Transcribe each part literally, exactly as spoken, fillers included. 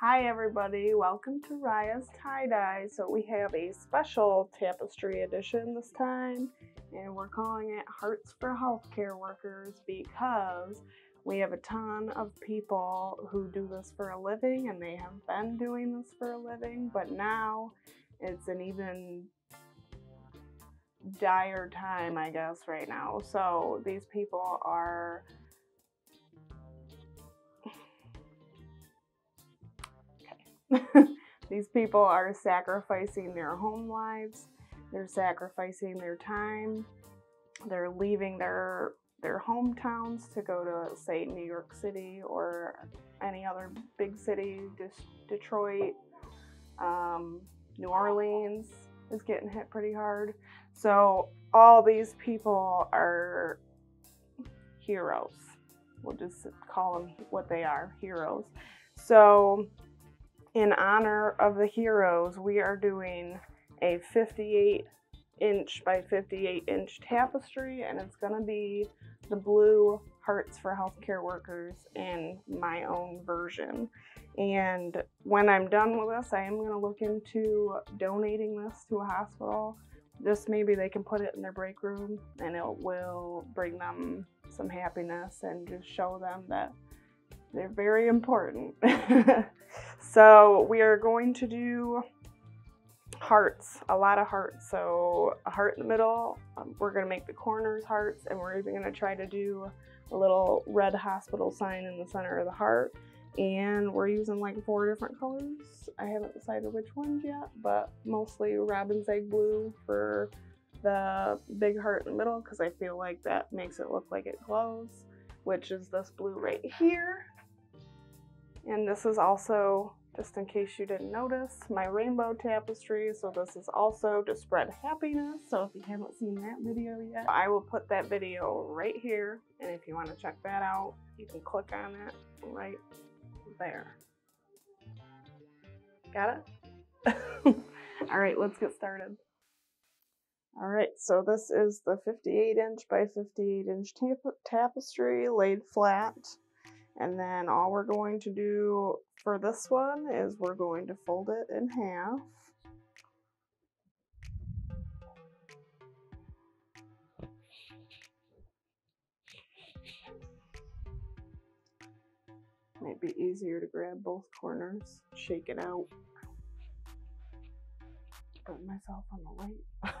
Hi everybody, welcome to Riah's Tie-Dye. So we have a special tapestry edition this time, and we're calling it Hearts for Healthcare Workers because we have a ton of people who do this for a living, and they have been doing this for a living, but now it's an even dire time, I guess, right now. So these people are These people are sacrificing their home lives, they're sacrificing their time, they're leaving their their hometowns to go to, say, New York City or any other big city. Detroit, um, New Orleans is getting hit pretty hard. So all these people are heroes. We'll just call them what they are, heroes. So in honor of the heroes, we are doing a fifty-eight inch by fifty-eight inch tapestry, and it's gonna be the blue Hearts for Healthcare Workers in my own version. And when I'm done with this, I am gonna look into donating this to a hospital. Just maybe they can put it in their break room, and it will bring them some happiness and just show them that they're very important. So we are going to do hearts, a lot of hearts. So a heart in the middle, um, we're gonna make the corners hearts, and we're even gonna try to do a little red hospital sign in the center of the heart. And we're using like four different colors. I haven't decided which ones yet, but mostly Robin's egg blue for the big heart in the middle, because I feel like that makes it look like it glows, which is this blue right here. And this is also, just in case you didn't notice, my rainbow tapestry. So this is also to spread happiness. So if you haven't seen that video yet, I will put that video right here. And if you want to check that out, you can click on it right there. Got it? All right, let's get started. All right, so this is the fifty-eight inch by fifty-eight inch tap tapestry laid flat. And then all we're going to do for this one is we're going to fold it in half. Might be easier to grab both corners, shake it out. Put myself on the light.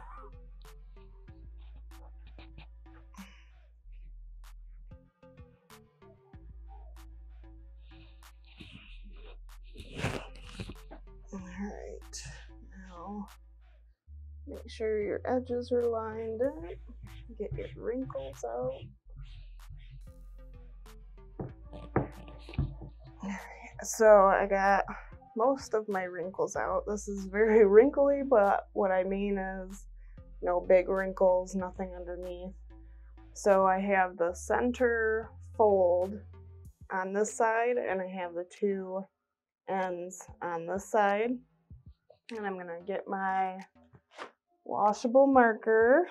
Alright, now make sure your edges are lined up, get your wrinkles out. Alright, so I got most of my wrinkles out. This is very wrinkly, but what I mean is no big wrinkles, nothing underneath. So I have the center fold on this side, and I have the two ends on this side, and I'm gonna get my washable marker.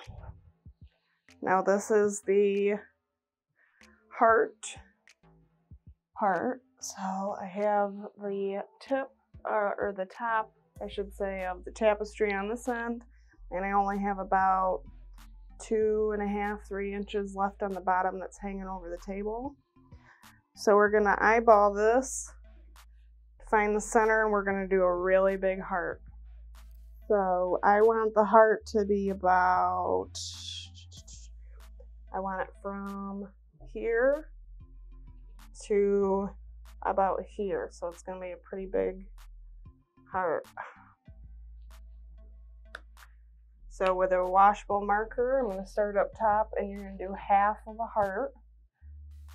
Now this is the heart part, so I have the tip uh, or the top, I should say, of the tapestry on this end, and I only have about two and a half, three inches left on the bottom that's hanging over the table. So we're gonna eyeball this, find the center, and we're gonna do a really big heart. So I want the heart to be about, I want it from here to about here. So it's gonna be a pretty big heart. So with a washable marker, I'm gonna start up top, and you're gonna do half of a heart.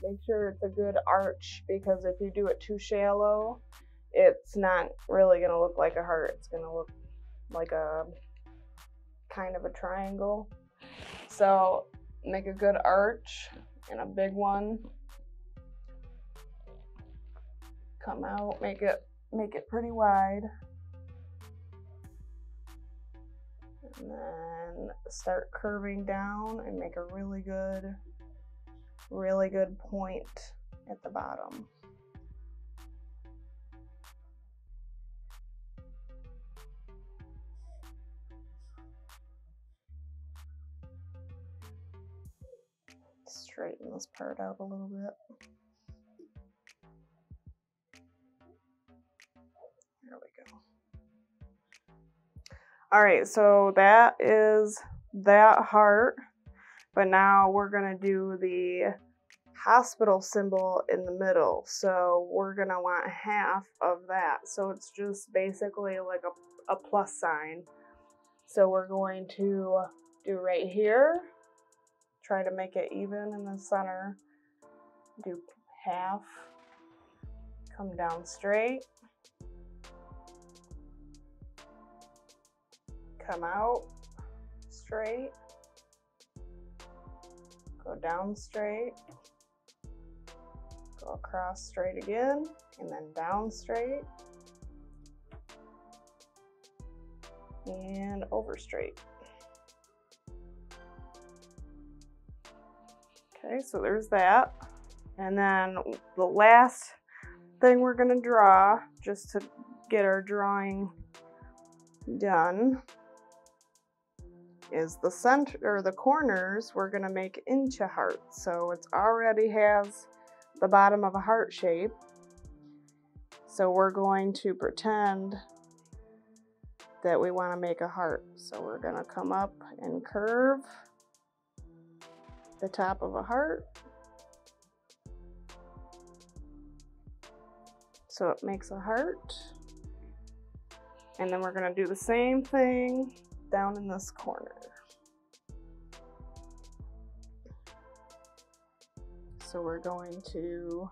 Make sure it's a good arch, because if you do it too shallow, it's not really going to look like a heart. It's going to look like a kind of a triangle. So make a good arch and a big one. Come out, make it make it pretty wide. And then start curving down and make a really good really good point at the bottom. straighten this part out a little bit. There we go. All right, so that is that heart, but now we're gonna do the hospital symbol in the middle. So we're gonna want half of that. So it's just basically like a, a plus sign. So we're going to do right here, try to make it even in the center, do half, come down straight, come out straight, go down straight, go across straight again, and then down straight, and over straight. Okay, so there's that. And then the last thing we're gonna draw, just to get our drawing done, is the center, or the corners, we're gonna make into hearts. So it's already has the bottom of a heart shape. So we're going to pretend that we wanna make a heart. So we're gonna come up and curve the top of a heart. So it makes a heart. And then we're gonna do the same thing down in this corner. So we're going to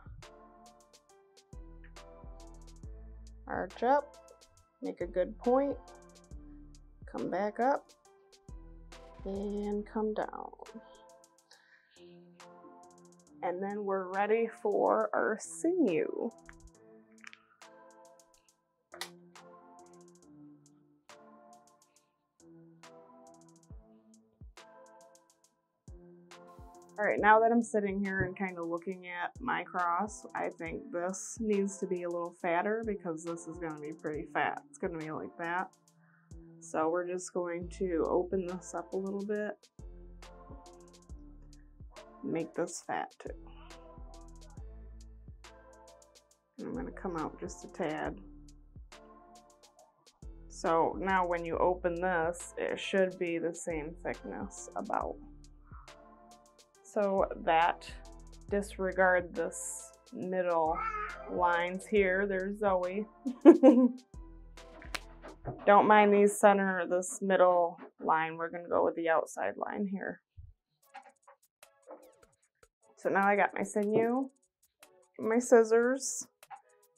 arch up, make a good point, come back up, and come down. And then we're ready for our sinew. All right, now that I'm sitting here and kind of looking at my cross, I think this needs to be a little fatter because this is gonna be pretty fat. It's gonna be like that. So we're just going to open this up a little bit. Make this fat too. And I'm gonna come out just a tad. So now when you open this, it should be the same thickness about. So that, disregard this middle lines here. There's Zoe. Don't mind these center, this middle line. We're gonna go with the outside line here. So now I got my sinew, my scissors,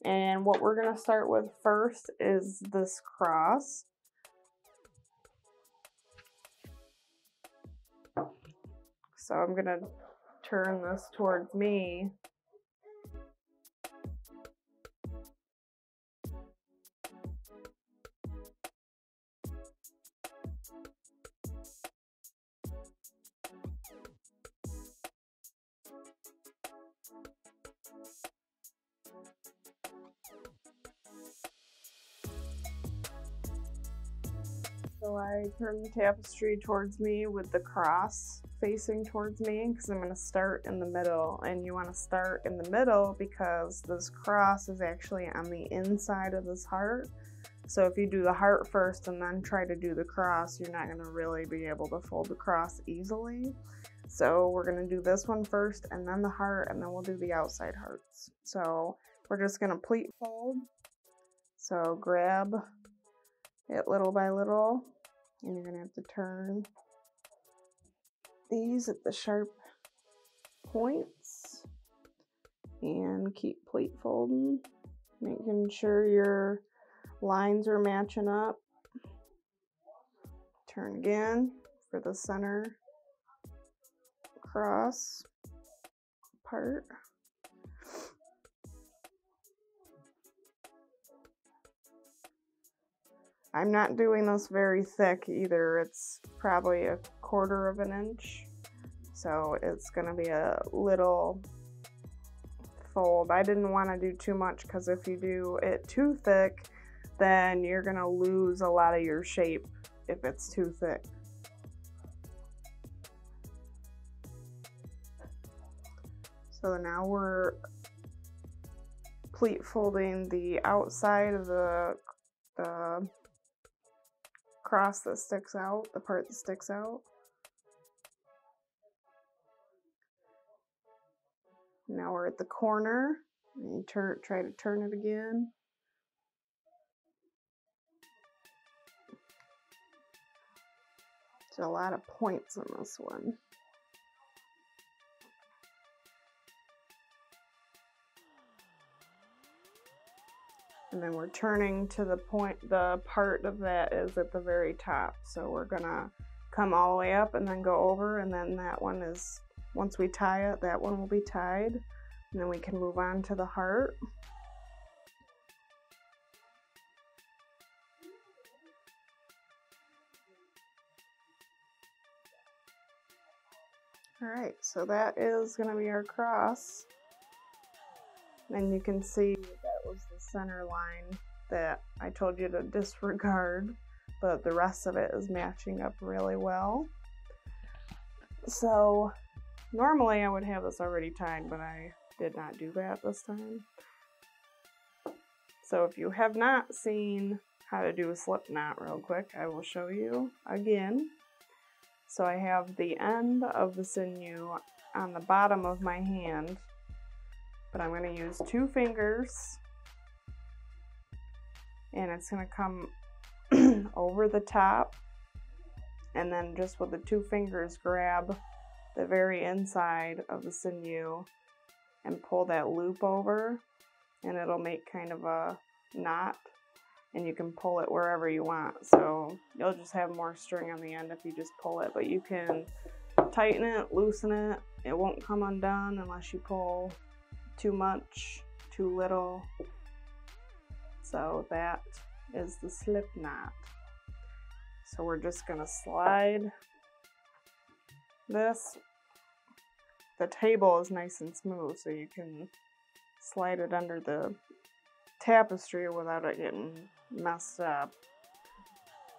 and what we're gonna start with first is this cross. So I'm gonna turn this towards me. So I turn the tapestry towards me with the cross facing towards me, because I'm going to start in the middle, and you want to start in the middle because this cross is actually on the inside of this heart. So if you do the heart first and then try to do the cross, you're not going to really be able to fold the cross easily. So we're going to do this one first and then the heart, and then we'll do the outside hearts. So we're just going to pleat fold. So grab it little by little, and you're going to have to turn these at the sharp points and keep pleat folding, making sure your lines are matching up. Turn again for the center cross part. I'm not doing this very thick either. It's probably a quarter of an inch. So it's gonna be a little fold. I didn't wanna do too much because if you do it too thick, then you're gonna lose a lot of your shape if it's too thick. So now we're pleat folding the outside of the, the cross that sticks out, the part that sticks out. Now we're at the corner, and you turn, try to turn it again. There's a lot of points on this one. And then we're turning to the point, the part of that is at the very top. So we're gonna come all the way up and then go over, and then that one is, once we tie it, that one will be tied. And then we can move on to the heart. All right, so that is gonna be our cross. And you can see that was the center line that I told you to disregard, but the rest of it is matching up really well. So normally I would have this already tied, but I did not do that this time. So if you have not seen how to do a slip knot real quick, I will show you again. So I have the end of the sinew on the bottom of my hand, but I'm going to use two fingers, and it's going to come over the top, and then just with the two fingers grab the very inside of the sinew and pull that loop over, and it'll make kind of a knot, and you can pull it wherever you want. So you'll just have more string on the end if you just pull it, but you can tighten it, loosen it. It won't come undone unless you pull too much, too little. So that is the slip knot. So we're just gonna slide this. The table is nice and smooth, so you can slide it under the tapestry without it getting messed up.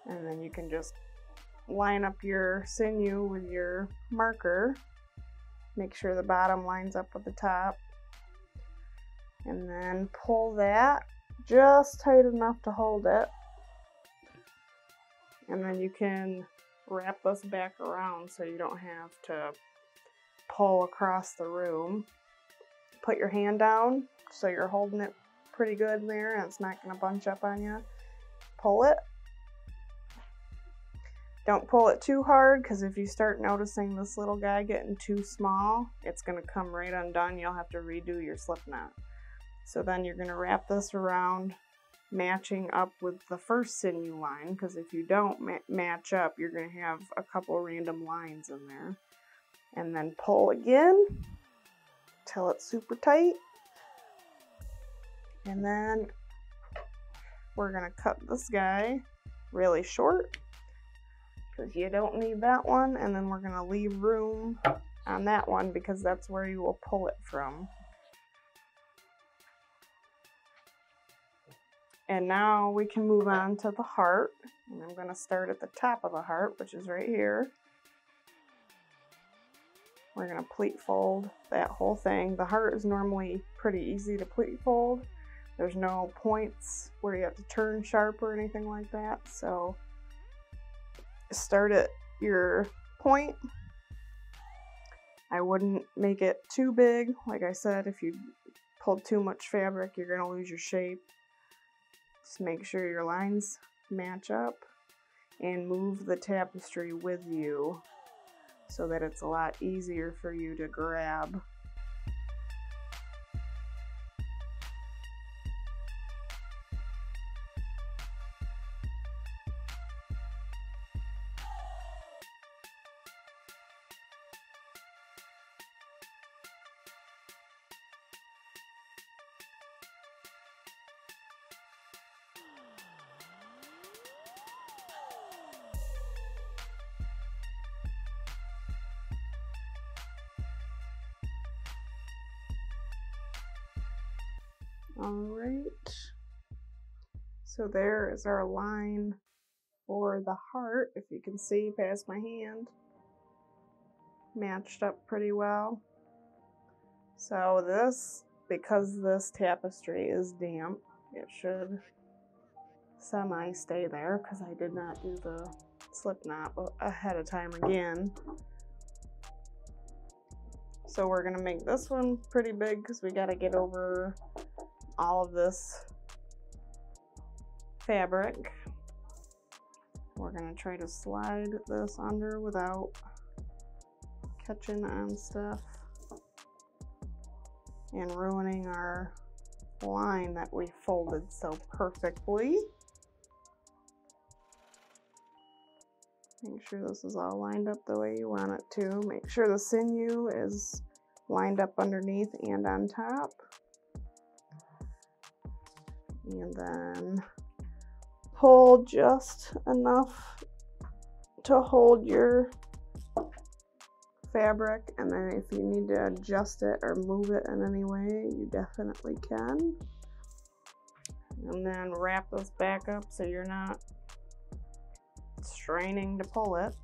And then you can just line up your sinew with your marker. Make sure the bottom lines up with the top. And then pull that just tight enough to hold it. And then you can wrap this back around so you don't have to pull across the room. Put your hand down so you're holding it pretty good in there and it's not going to bunch up on you. Pull it. Don't pull it too hard, because if you start noticing this little guy getting too small, it's going to come right undone. You'll have to redo your slip knot. So then you're going to wrap this around, matching up with the first sinew line, because if you don't ma match up, you're going to have a couple random lines in there. And then pull again till it's super tight. And then we're gonna cut this guy really short because you don't need that one. And then we're gonna leave room on that one because that's where you will pull it from. And now we can move on to the heart. And I'm gonna start at the top of the heart, which is right here. We're gonna pleat fold that whole thing. The heart is normally pretty easy to pleat fold. There's no points where you have to turn sharp or anything like that. So start at your point. I wouldn't make it too big. Like I said, if you pulled too much fabric, you're gonna lose your shape. Just make sure your lines match up and move the tapestry with you, so that it's a lot easier for you to grab. Alright, so there is our line for the heart, if you can see past my hand. Matched up pretty well. So this, because this tapestry is damp, it should semi stay there because I did not do the slip knot ahead of time again. So we're gonna make this one pretty big because we gotta get over all of this fabric. We're gonna try to slide this under without catching on stuff and ruining our line that we folded so perfectly. Make sure this is all lined up the way you want it to. Make sure the sinew is lined up underneath and on top. And then pull just enough to hold your fabric, and then if you need to adjust it or move it in any way, you definitely can. And then wrap this back up so you're not straining to pull it,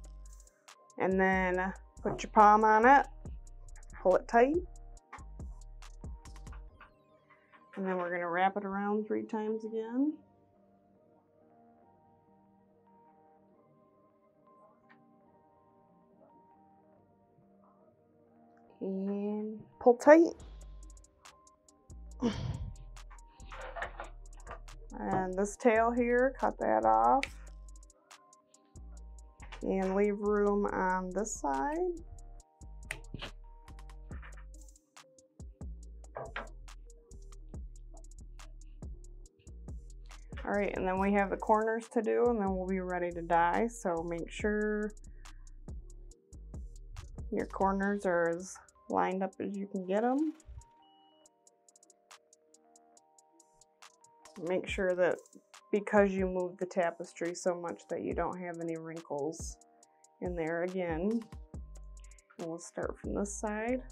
and then put your palm on it, pull it tight, and then we're going to wrap it around three times again. And pull tight. And this tail here, cut that off. And leave room on this side. All right, and then we have the corners to do, and then we'll be ready to dye. So make sure your corners are as lined up as you can get them. Make sure that because you moved the tapestry so much that you don't have any wrinkles in there again. And we'll start from this side.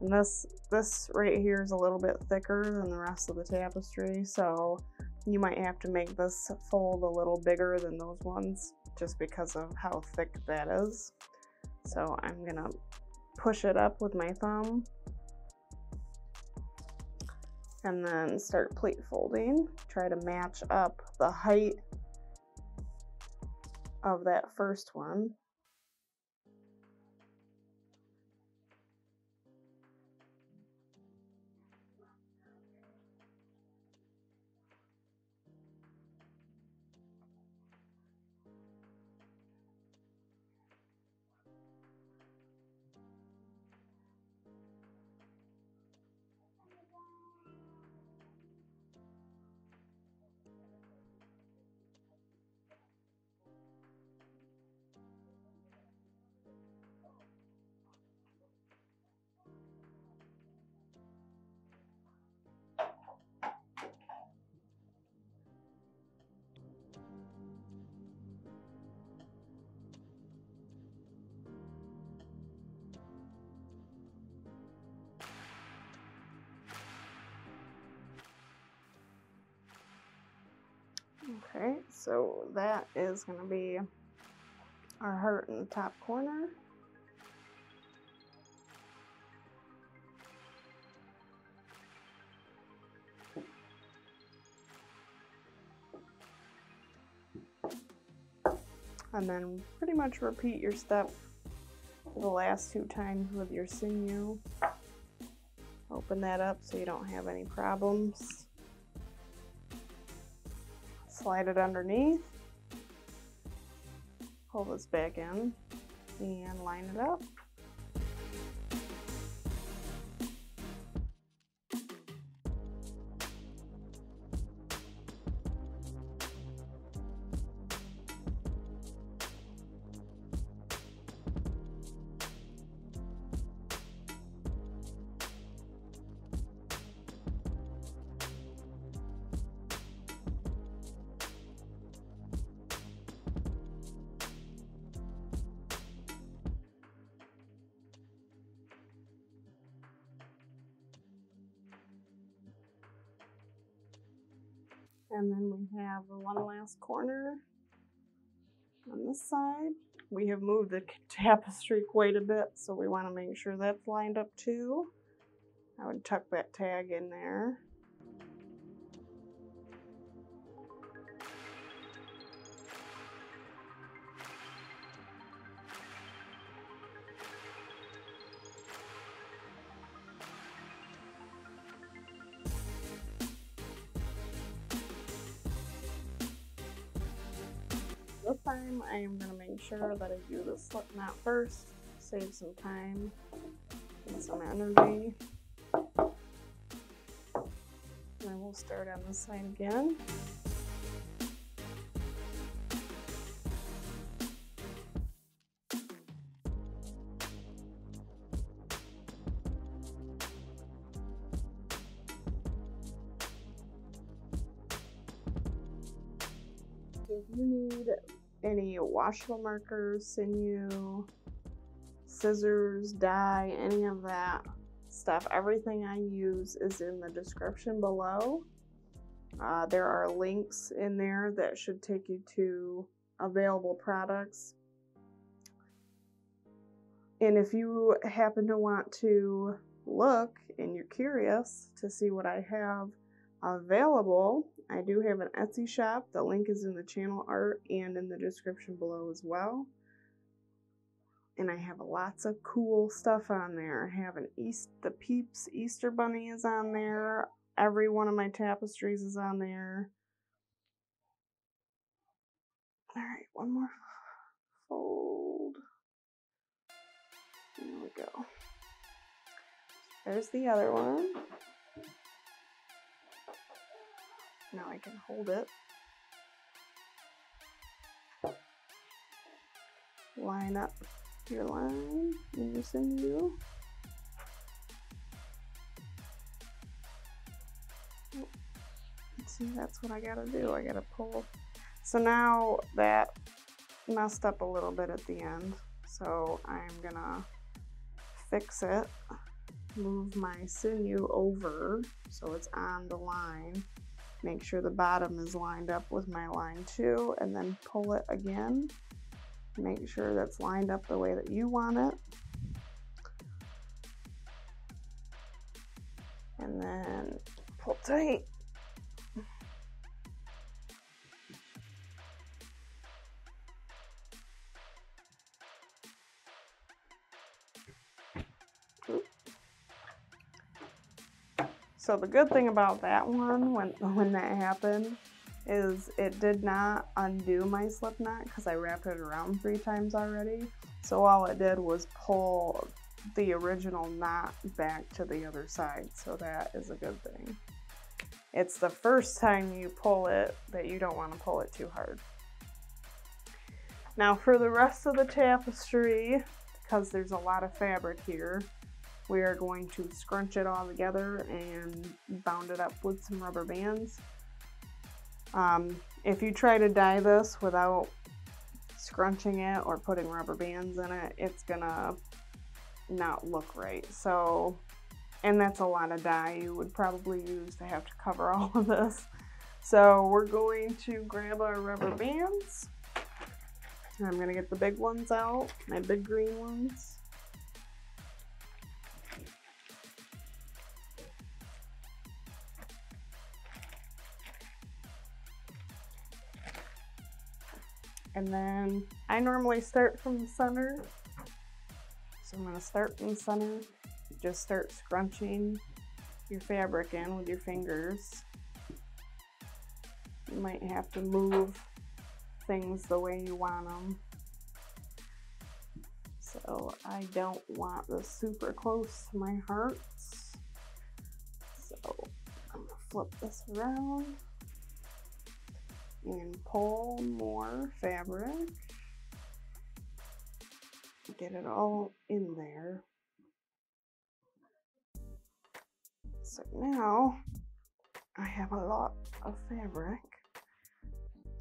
And this, this right here is a little bit thicker than the rest of the tapestry, so you might have to make this fold a little bigger than those ones just because of how thick that is. So I'm gonna push it up with my thumb and then start pleat folding. Try to match up the height of that first one. Okay, so that is going to be our heart in the top corner. And then pretty much repeat your step the last two times with your sinew. Open that up so you don't have any problems. Slide it underneath, pull this back in, and line it up. And then we have one last corner on this side. We have moved the tapestry quite a bit, so we want to make sure that's lined up too. I would tuck that tag in there. This time I am going to make sure that I do the slip knot first, save some time and some energy. And I will start on this side again. If you need any washable markers, sinew, scissors, dye, any of that stuff, everything I use is in the description below. Uh, there are links in there that should take you to available products. And if you happen to want to look and you're curious to see what I have available, I do have an Etsy shop. The link is in the channel art and in the description below as well. And I have lots of cool stuff on there. I have an East, the Peeps Easter Bunny is on there. Every one of my tapestries is on there. All right, one more fold. There we go. There's the other one. Now I can hold it. Line up your line and your sinew. See, that's what I gotta do. I gotta pull. So now that messed up a little bit at the end. So I'm gonna fix it. Move my sinew over so it's on the line. Make sure the bottom is lined up with my line too, and then pull it again. Make sure that's lined up the way that you want it. And then pull tight. So the good thing about that one, when, when that happened, is it did not undo my slip knot because I wrapped it around three times already. So all it did was pull the original knot back to the other side. So that is a good thing. It's the first time you pull it that you don't want to pull it too hard. Now for the rest of the tapestry, because there's a lot of fabric here, we are going to scrunch it all together and bound it up with some rubber bands. Um, if you try to dye this without scrunching it or putting rubber bands in it, it's gonna not look right. So, and that's a lot of dye you would probably use to have to cover all of this. So we're going to grab our rubber bands. I'm gonna get the big ones out, my big green ones. And then I normally start from the center. So I'm gonna start from the center. Just start scrunching your fabric in with your fingers. You might have to move things the way you want them. So I don't want this super close to my hearts. So I'm gonna flip this around and pull more fabric, get it all in there. So now I have a lot of fabric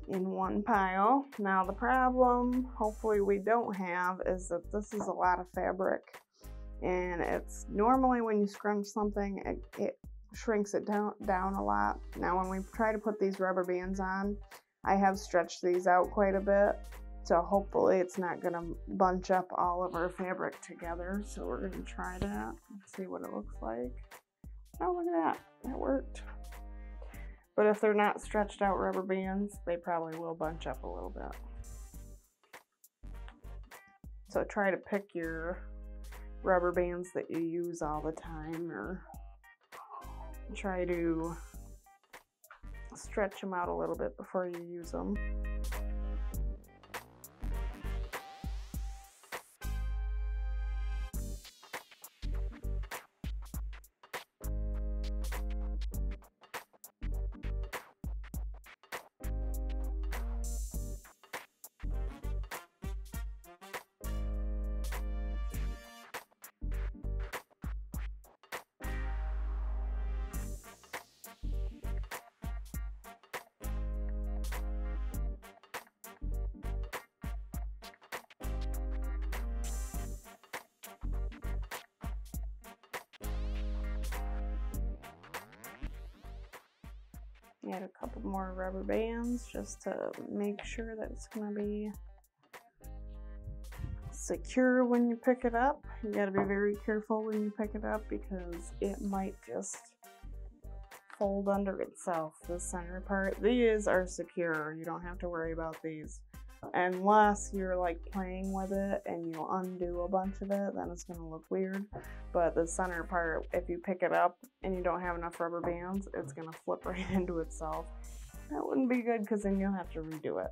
in one pile. Now the problem, hopefully we don't have, is that this is a lot of fabric, and it's normally when you scrunch something, it, it shrinks it down down a lot. Now when we try to put these rubber bands on, I have stretched these out quite a bit, so hopefully it's not gonna bunch up all of our fabric together. So we're gonna try that and see what it looks like. Oh, look at that. That worked. But if they're not stretched out rubber bands, they probably will bunch up a little bit. So try to pick your rubber bands that you use all the time, or try to stretch them out a little bit before you use them. Add a couple more rubber bands just to make sure that it's going to be secure when you pick it up. You got to be very careful when you pick it up because it might just fold under itself, the center part. These are secure. You don't have to worry about these. Unless you're like playing with it and you undo a bunch of it, then it's going to look weird. But the center part, if you pick it up and you don't have enough rubber bands, it's going to flip right into itself. That wouldn't be good because then you'll have to redo it.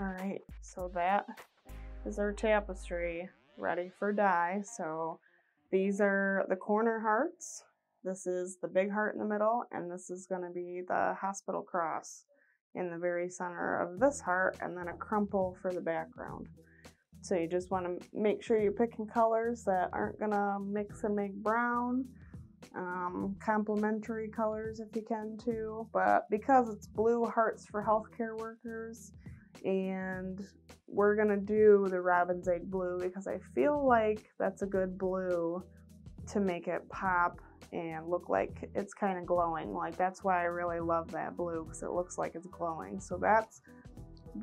Alright, so that is our tapestry ready for dye. So these are the corner hearts. This is the big heart in the middle, and this is going to be the hospital cross in the very center of this heart, and then a crumple for the background. So you just want to make sure you're picking colors that aren't going to mix and make brown, um, complementary colors if you can too, but because it's blue hearts for healthcare workers, and we're going to do the Robin's egg blue because I feel like that's a good blue to make it pop and look like it's kind of glowing. Like that's why I really love that blue, because it looks like it's glowing. So that's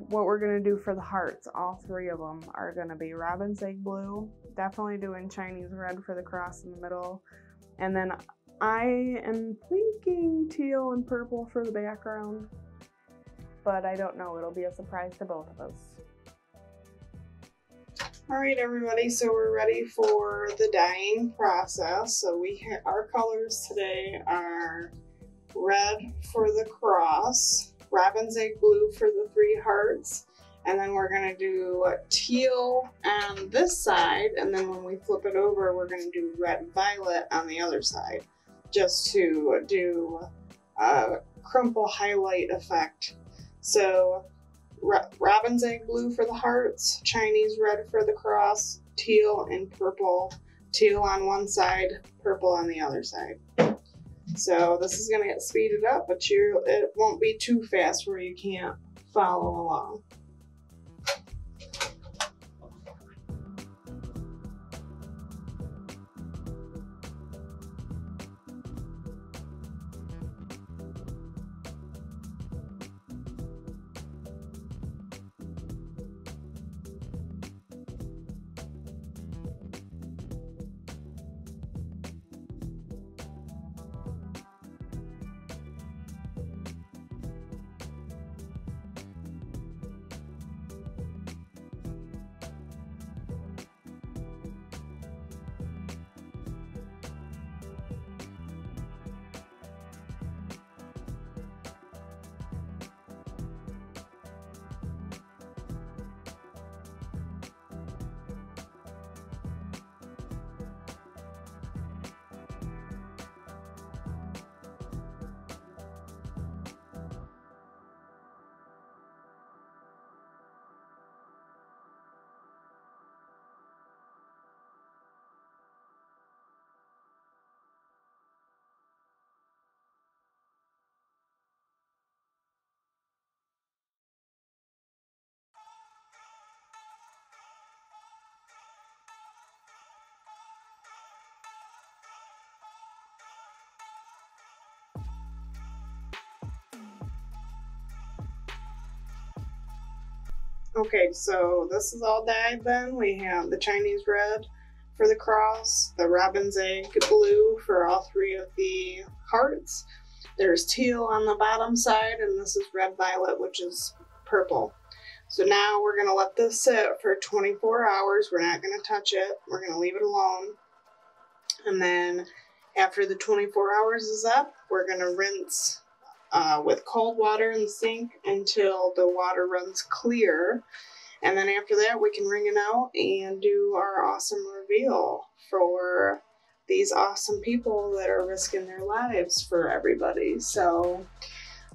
what we're gonna do for the hearts. All three of them are gonna be Robin's egg blue. Definitely doing Chinese red for the cross in the middle. And then I am thinking teal and purple for the background, but I don't know, it'll be a surprise to both of us. All right, everybody, so we're ready for the dyeing process. So we ha our colors today are red for the cross, Robin's egg blue for the three hearts, and then we're gonna do teal on this side, and then when we flip it over, we're gonna do red violet on the other side, just to do a crumple highlight effect. So Robin's egg blue for the hearts, Chinese red for the cross, teal and purple. Teal on one side, purple on the other side. So this is going to get speeded up, but you it won't be too fast where you can't follow along. Okay, so this is all dyed then. We have the Chinese red for the cross, the Robin's egg blue for all three of the hearts. There's teal on the bottom side, and this is red violet, which is purple. So now we're gonna let this sit for twenty-four hours. We're not gonna touch it. We're gonna leave it alone. And then after the twenty-four hours is up, we're gonna rinse uh, with cold water in the sink until the water runs clear. And then after that, we can wring it out and do our awesome reveal for these awesome people that are risking their lives for everybody. So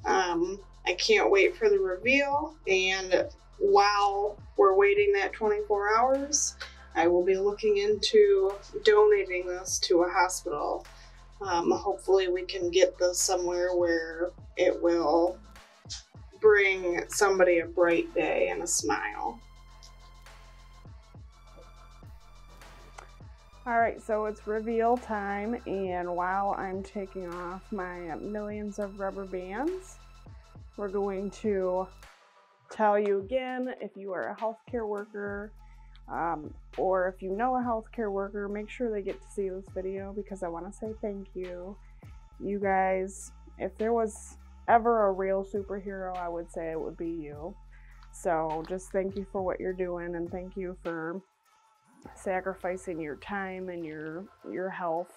um, I can't wait for the reveal. And while we're waiting that twenty-four hours, I will be looking into donating this to a hospital. Um, hopefully we can get this somewhere where it will bring somebody a bright day and a smile. All right, so it's reveal time, and while I'm taking off my millions of rubber bands, we're going to tell you again, if you are a healthcare worker, um, or if you know a healthcare worker, make sure they get to see this video, because I want to say thank you. You guys, if there was ever a real superhero, I would say it would be you. So just thank you for what you're doing, and thank you for sacrificing your time and your your health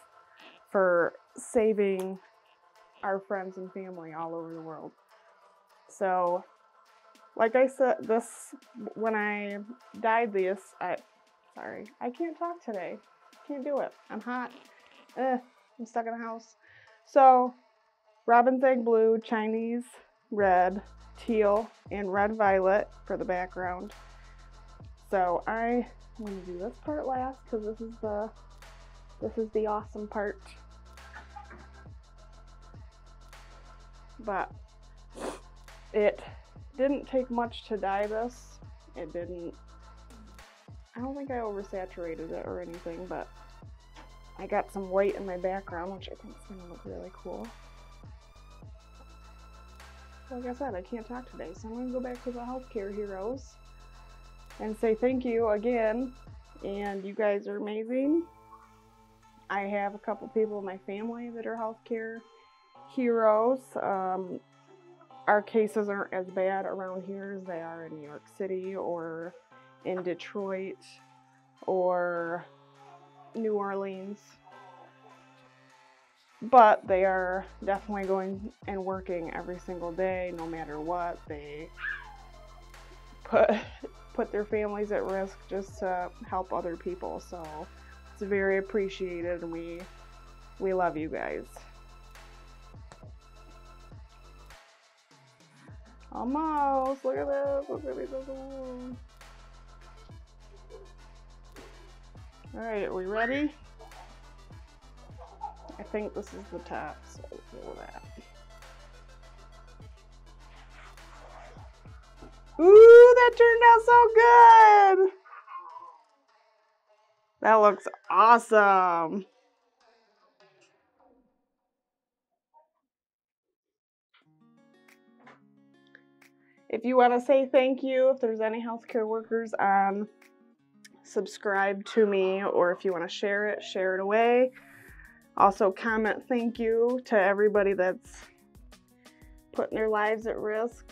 for saving our friends and family all over the world. So like I said, this, when I dyed this, I sorry I can't talk today, can't do it, I'm hot, eh, I'm stuck in the house. So Robin's egg blue, Chinese red, teal, and red violet for the background. So I want to do this part last, because this is the this is the awesome part. But it didn't take much to dye this. It didn't. I don't think I oversaturated it or anything, but I got some white in my background, which I think is going to look really cool. Like I said, I can't talk today, so I'm going to go back to the healthcare heroes and say thank you again, and you guys are amazing. I have a couple people in my family that are healthcare heroes. Um, our cases aren't as bad around here as they are in New York City or in Detroit or New Orleans. But they are definitely going and working every single day, no matter what. They put put their families at risk just to help other people. So it's very appreciated, and we we love you guys. Almost. Look at this. Look at this. All right, are we ready? I think this is the top, so we'll do that. Ooh, that turned out so good! That looks awesome! If you want to say thank you, if there's any healthcare workers on, um, subscribe to me, or if you want to share it, share it away. Also comment thank you to everybody that's putting their lives at risk.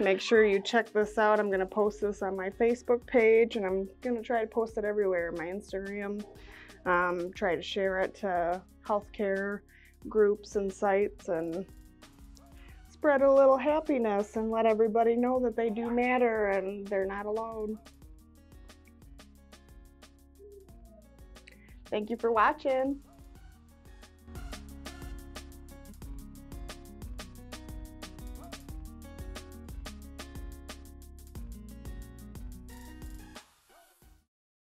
Make sure you check this out. I'm gonna post this on my Facebook page, and I'm gonna try to post it everywhere, my Instagram. Um, try to share it to healthcare groups and sites, and spread a little happiness and let everybody know that they do matter and they're not alone. Thank you for watching.